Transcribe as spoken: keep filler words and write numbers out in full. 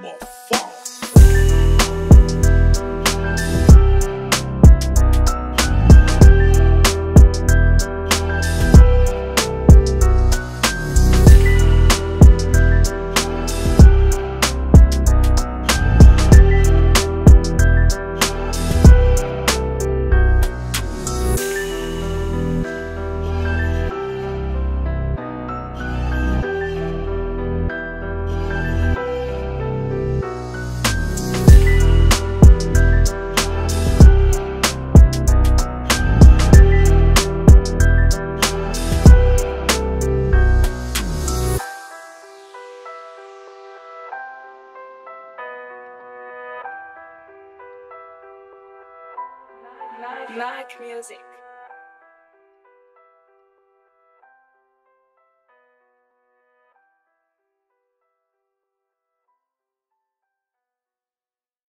MacMuzik.